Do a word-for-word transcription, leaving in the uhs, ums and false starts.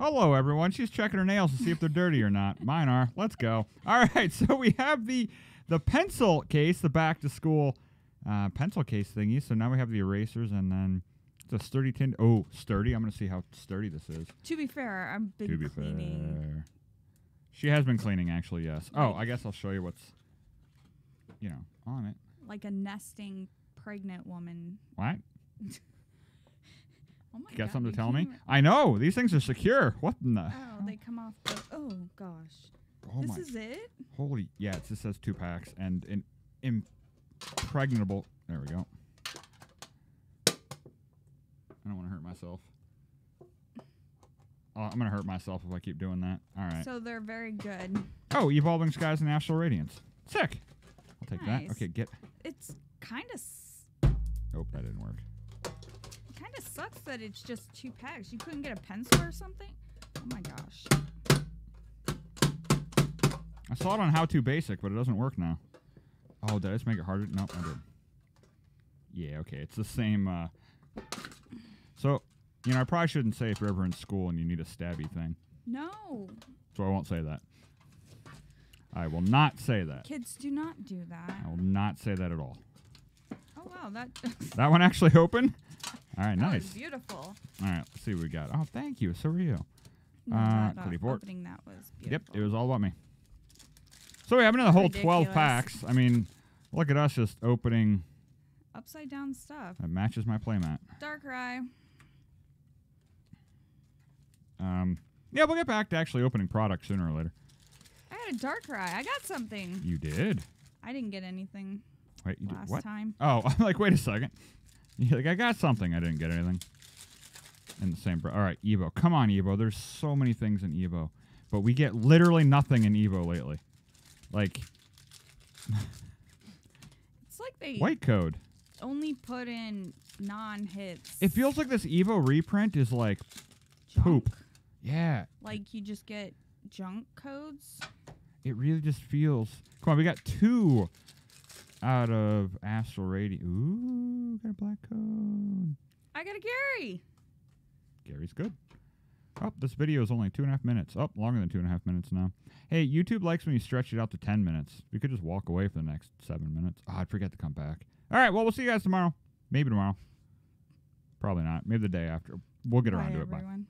Hello, everyone. She's checking her nails to see if they're dirty or not. Mine are. Let's go. All right, so we have the the pencil case, the back-to-school uh, pencil case thingy. So now we have the erasers, and then it's a sturdy tin. Oh, sturdy. I'm going to see how sturdy this is. To be fair, I've been be cleaning. Fair. She has been cleaning, actually, yes. Oh, I guess I'll show you what's, you know, on it. Like a nesting pregnant woman. What? Oh my you got God, something to tell me? I know. These things are secure. What in the? Oh, they come off the... Oh, gosh. Oh this my. Is it? Holy... Yeah, it just says two packs and an impregnable... There we go. I don't want to hurt myself. Oh, I'm going to hurt myself if I keep doing that. All right. So they're very good. Oh, Evolving Skies and Astral Radiance. Sick. I'll take nice. That. Okay, get... It's kind of... Oh, that didn't work. Kind of sucks that it's just two packs. You couldn't get a pencil or something? Oh my gosh. I saw it on How To Basic, but it doesn't work now. Oh, did I just make it harder? No, nope, I did. Yeah, okay. It's the same. Uh... So, you know, I probably shouldn't say if you're ever in school and you need a stabby thing. No. So I won't say that. I will not say that. Kids, do not do that. I will not say that at all. Oh, wow. That, that one actually opened? All right, that nice. Was beautiful. All right, let's see what we got. Oh, thank you. So are you. No, uh, that opening that was beautiful. Yep, it was all about me. So we have another whole twelve packs. I mean, look at us just opening upside down stuff. That matches my playmat. Darkrai. Um, yeah, we'll get back to actually opening products sooner or later. I had a Darkrai. I got something. You did. I didn't get anything. Wait, you last did what? Time. Oh, I'm like, wait a second. You're like, I got something. I didn't get anything. In the same breath. All right, Evo. Come on, Evo. There's so many things in Evo. But we get literally nothing in Evo lately. Like. It's like they. White code. Only put in non-hits. It feels like this Evo reprint is like junk. Poop. Yeah. Like you just get junk codes. It really just feels. Come on, we got two. Out of Astral Radiance. Ooh, got a black code. I got a Gary. Gary's good. Oh, this video is only two and a half minutes. Oh, longer than two and a half minutes now. Hey, YouTube likes when you stretch it out to ten minutes. We could just walk away for the next seven minutes. Oh, I'd forget to come back. All right, well, we'll see you guys tomorrow. Maybe tomorrow. Probably not. Maybe the day after. We'll get around to it. Bye, everyone.